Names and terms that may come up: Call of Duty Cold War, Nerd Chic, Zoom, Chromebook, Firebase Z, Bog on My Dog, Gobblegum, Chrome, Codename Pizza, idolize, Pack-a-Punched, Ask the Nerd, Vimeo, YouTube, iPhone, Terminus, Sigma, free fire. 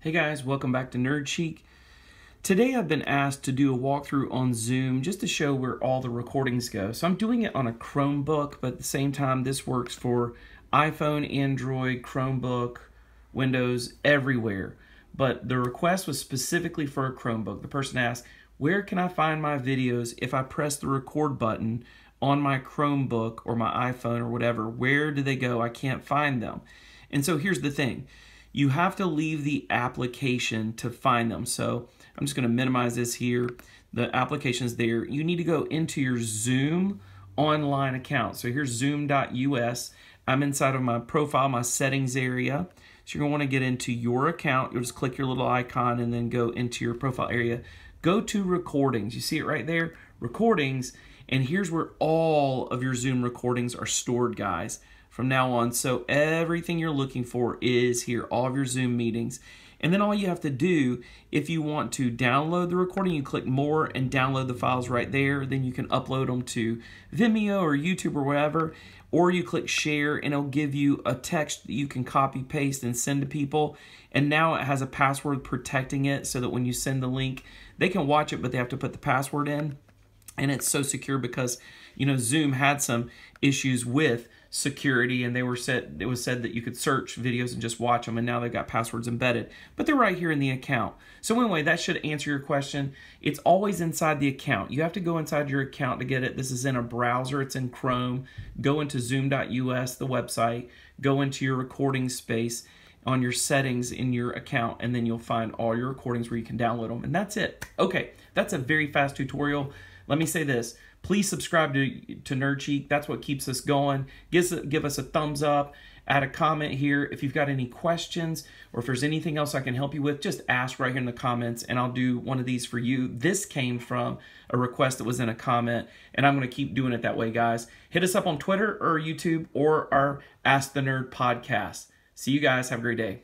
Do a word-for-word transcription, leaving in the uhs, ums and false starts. Hey guys, welcome back to Nerd Chic. Today I've been asked to do a walkthrough on Zoom just to show where all the recordings go. So I'm doing it on a Chromebook, but at the same time this works for iPhone, Android, Chromebook, Windows, everywhere. But the request was specifically for a Chromebook. The person asked, where can I find my videos if I press the record button on my Chromebook or my iPhone or whatever? Where do they go? I can't find them. And so here's the thing. You have to leave the application to find them. So I'm just going to minimize this here. The application's there. You need to go into your Zoom online account. So here's zoom dot U S. I'm inside of my profile, my settings area. So you're going to want to get into your account. You'll just click your little icon and then go into your profile area. Go to recordings. You see it right there? Recordings. And here's where all of your Zoom recordings are stored, guys, from now on. So everything you're looking for is here, all of your Zoom meetings. And then all you have to do, if you want to download the recording, you click more and download the files right there. Then you can upload them to Vimeo or YouTube or whatever. Or you click share and it'll give you a text that you can copy, paste, and send to people. And now it has a password protecting it so that when you send the link, they can watch it, but they have to put the password in. And it's so secure because, you know, Zoom had some issues with security and they were said, it was said that you could search videos and just watch them, and now they've got passwords embedded, but they're right here in the account. So anyway, that should answer your question. It's always inside the account. You have to go inside your account to get it. This is in a browser, it's in Chrome. Go into zoom dot U S, the website, go into your recording space on your settings in your account, and then you'll find all your recordings where you can download them, and that's it. Okay, that's a very fast tutorial. Let me say this. Please subscribe to, to Nerd Chic. That's what keeps us going. Give, give us a thumbs up. Add a comment here. If you've got any questions or if there's anything else I can help you with, just ask right here in the comments and I'll do one of these for you. This came from a request that was in a comment, and I'm going to keep doing it that way, guys. Hit us up on Twitter or YouTube or our Ask the Nerd podcast. See you guys. Have a great day.